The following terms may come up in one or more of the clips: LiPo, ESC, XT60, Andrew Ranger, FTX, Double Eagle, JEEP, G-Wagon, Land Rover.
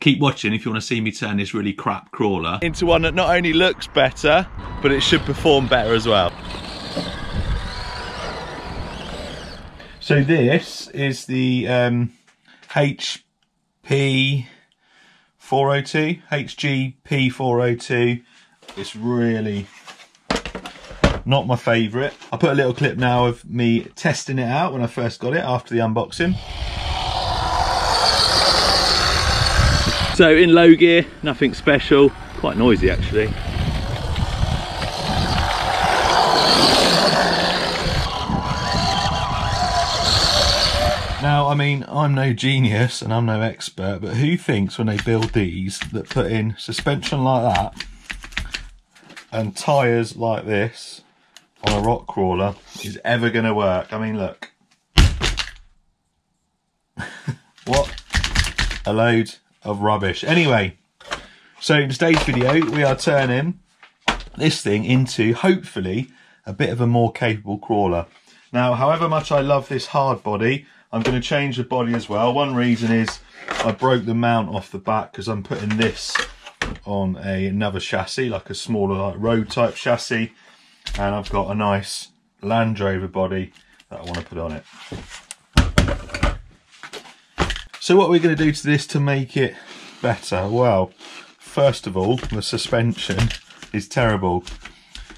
Keep watching if you want to see me turn this really crap crawler into one that not only looks better, but it should perform better as well. So this is the HP 402, HG P402. It's really not my favourite. I put a little clip now of me testing it out when I first got it after the unboxing. So in low gear, nothing special. Quite noisy actually. Now, I mean, I'm no genius and I'm no expert, but who thinks when they build these that put in suspension like that and tyres like this on a rock crawler is ever going to work? I mean, look. What a load of rubbish. Anyway, so in today's video, we are turning this thing into, hopefully, a bit of a more capable crawler. Now, however much I love this hard body, I'm going to change the body as well. One reason is I broke the mount off the back because I'm putting this on another chassis, like a smaller road type chassis, and I've got a nice Land Rover body that I want to put on it. So what we're going to do to this to make it better? Well, first of all, the suspension is terrible.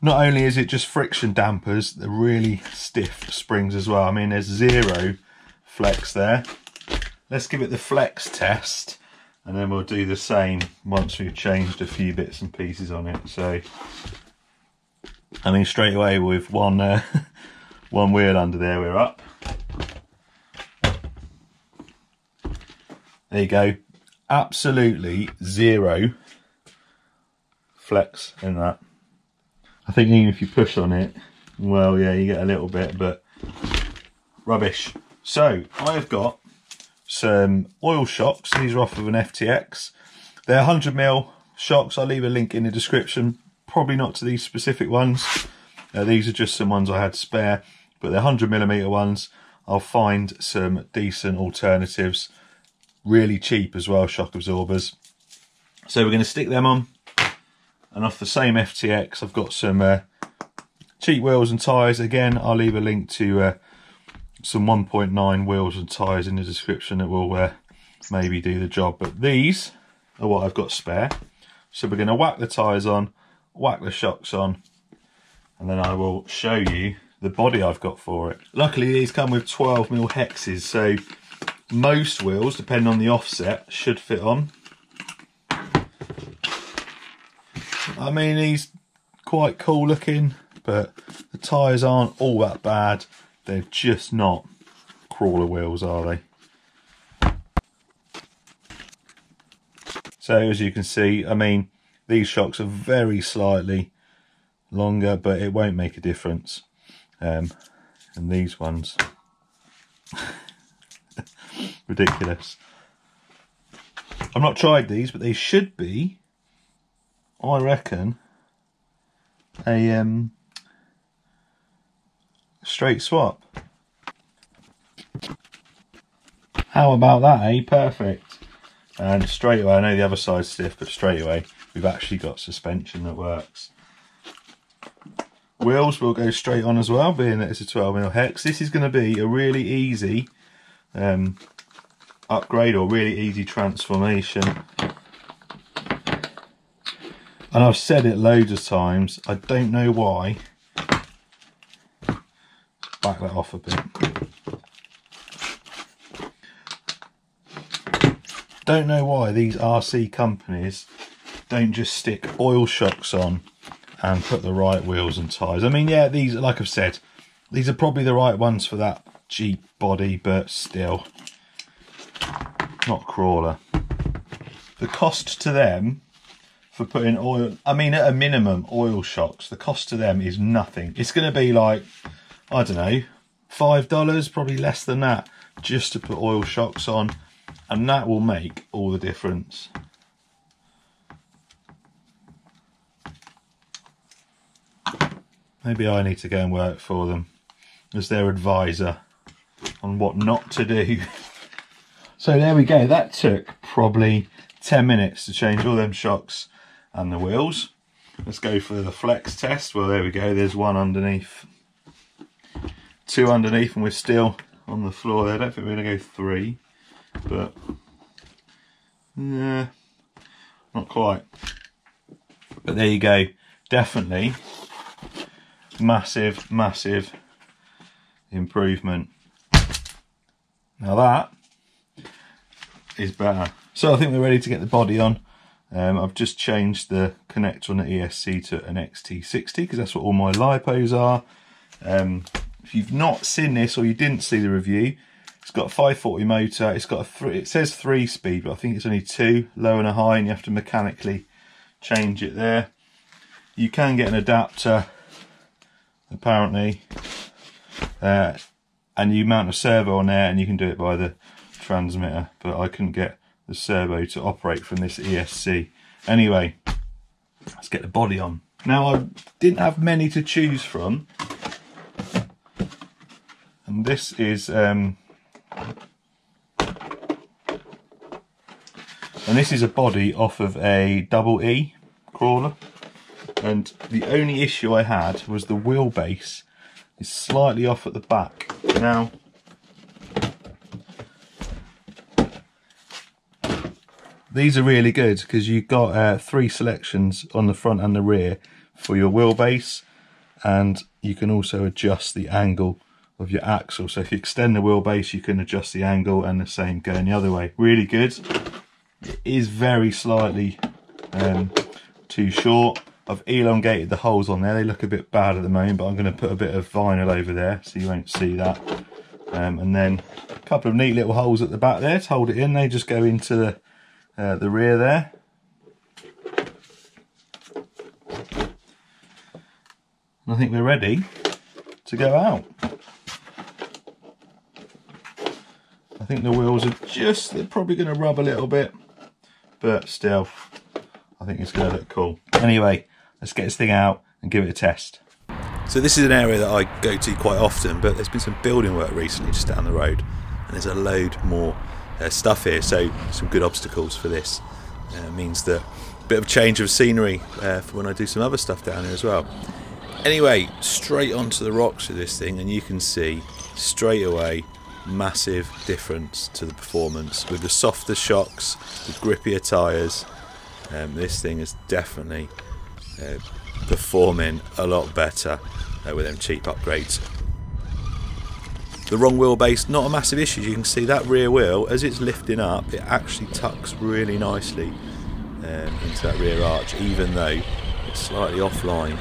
Not only is it just friction dampers, they're really stiff springs as well. I mean, there's zero flex there. Let's give it the flex test and then we'll do the same once we've changed a few bits and pieces on it. So I mean, straight away with one wheel under there, we're up. There you go, absolutely zero flex in that. I think even if you push on it, well, yeah, you get a little bit, but rubbish. So I've got some oil shocks. These are off of an FTX. They're 100mm shocks. I'll leave a link in the description. Probably not to these specific ones. These are just some ones I had spare, but they're 100mm ones. I'll find some decent alternatives. Really cheap as well, shock absorbers. So we're going to stick them on. And off the same FTX, I've got some cheap wheels and tyres. Again, I'll leave a link to some 1.9 wheels and tyres in the description that will maybe do the job, but these are what I've got spare. So we're going to whack the tyres on, whack the shocks on, and then I will show you the body I've got for it. Luckily these come with 12mm hexes, so most wheels, depending on the offset, should fit on. I mean, he's quite cool looking, but the tyres aren't all that bad. They're just not crawler wheels, are they? So as you can see, I mean, these shocks are very slightly longer, but it won't make a difference. And these ones, ridiculous. I've not tried these, but they should be, I reckon, a straight swap. How about that, eh? Perfect. And straight away, I know the other side's stiff, but straight away we've actually got suspension that works. Wheels will go straight on as well, being that it's a 12mm hex. This is going to be a really easy upgrade, or really easy transformation. And I've said it loads of times, I don't know why. Back that off a bit. Don't know why these RC companies don't just stick oil shocks on and put the right wheels and tyres. I mean, yeah, these, like I've said, these are probably the right ones for that Jeep body, but still, not crawler. The cost to them for putting oil, I mean, at a minimum, oil shocks, the cost to them is nothing. It's going to be like, I don't know, $5, probably less than that, just to put oil shocks on, and that will make all the difference. Maybe I need to go and work for them as their advisor on what not to do. So there we go, that took probably 10 minutes to change all them shocks and the wheels. Let's go for the flex test. Well, there we go, there's one underneath, two underneath, and we're still on the floor there. I don't think we're going to go three, but yeah, not quite. But there you go, definitely massive, massive improvement. Now that is better. So I think we're ready to get the body on. I've just changed the connector on the ESC to an XT60 because that's what all my lipos are. If you've not seen this or you didn't see the review, it's got a 540 motor. It's got a it says 3-speed, but I think it's only 2, low and a high, and you have to mechanically change it there. You can get an adapter apparently, and you mount a servo on there, and you can do it by the transmitter, but I couldn't get the servo to operate from this ESC. Anyway, let's get the body on. Now, I didn't have many to choose from, and this is a body off of a Double E crawler, and the only issue I had was the wheelbase is slightly off at the back. Now, these are really good because you've got 3 selections on the front and the rear for your wheelbase, and you can also adjust the angle of your axle. So if you extend the wheelbase, you can adjust the angle, and the same going the other way. Really good. It is very slightly too short. I've elongated the holes on there. They look a bit bad at the moment, but I'm going to put a bit of vinyl over there so you won't see that. And then a couple of neat little holes at the back there to hold it in. They just go into the rear there. And I think we're ready to go out. I think the wheels are just, they're probably going to rub a little bit, but still, I think it's going to look cool. Anyway, let's get this thing out and give it a test. So this is an area that I go to quite often, but there's been some building work recently just down the road, and there's a load more stuff here, so some good obstacles for this. Means that a bit of change of scenery for when I do some other stuff down here as well. Anyway, straight onto the rocks with this thing, and you can see straight away massive difference to the performance with the softer shocks, the grippier tyres. This thing is definitely performing a lot better with them cheap upgrades. The wrong wheelbase, not a massive issue. You can see that rear wheel, as it's lifting up, it actually tucks really nicely into that rear arch, even though it's slightly offline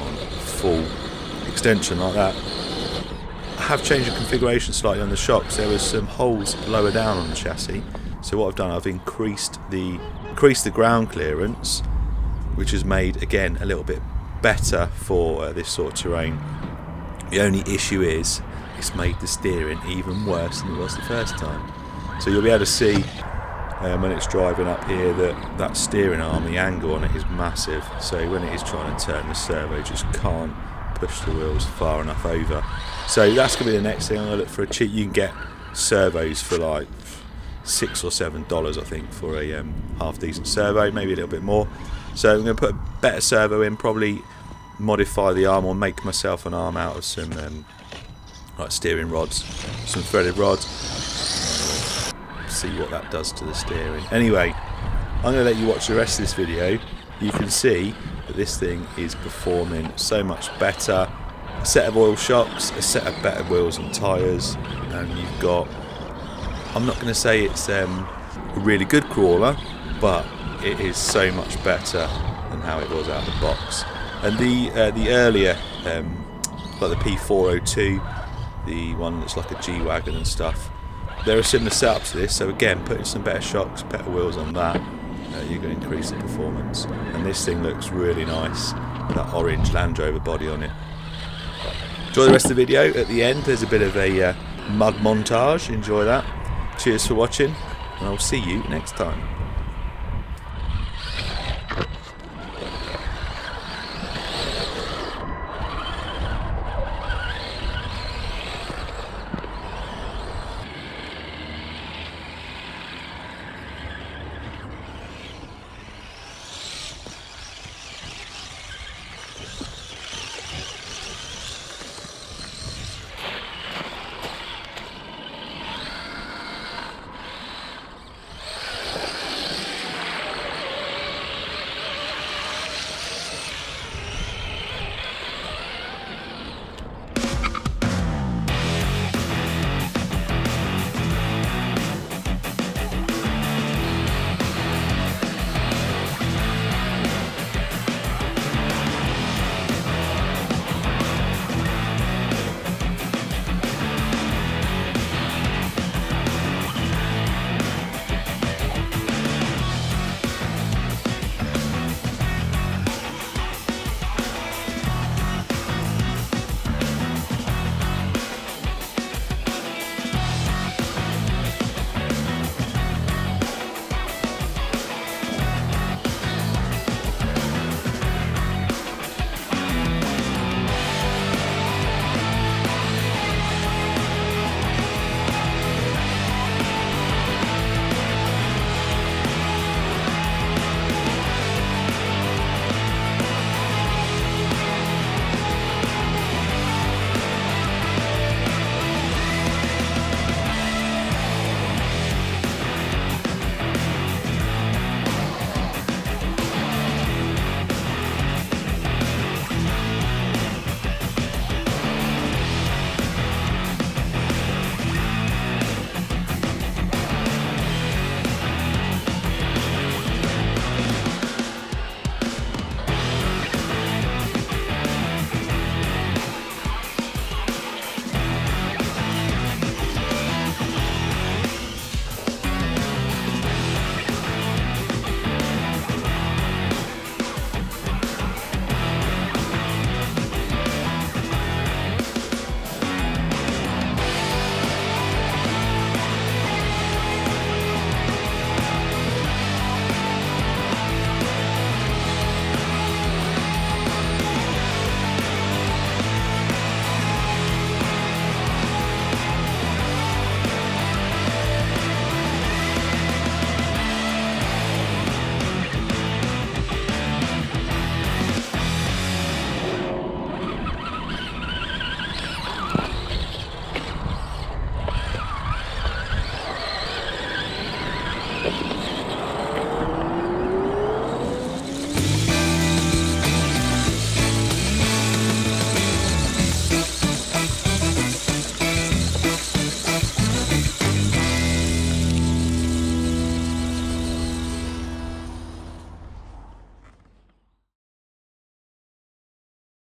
on full extension like that. I have changed the configuration slightly on the shocks. There was some holes lower down on the chassis, so what I've done, I've increased the ground clearance, which has made, again, a little bit better for this sort of terrain. The only issue is it's made the steering even worse than it was the first time. So you'll be able to see when it's driving up here that that steering arm, the angle on it is massive. So when it is trying to turn the servo, it just can't push the wheels far enough over. So that's going to be the next thing I'm going to look for. A cheap, you can get servos for like $6 or $7, I think, for a half decent servo, maybe a little bit more. So I'm going to put a better servo in, probably modify the arm or make myself an arm out of some like steering rods, some threaded rods. See what that does to the steering. Anyway, I'm going to let you watch the rest of this video. You can see that this thing is performing so much better. A set of oil shocks, a set of better wheels and tyres, and you've got, I'm not going to say it's a really good crawler, but it is so much better than how it was out of the box. And the earlier, like the P402, the one that's like a G-Wagon and stuff, they're a similar setup to this, so again, putting some better shocks, better wheels on that, you're going to increase the performance. And this thing looks really nice, that orange Land Rover body on it. Enjoy the rest of the video. At the end, there's a bit of a mud montage. Enjoy that. Cheers for watching, and I'll see you next time.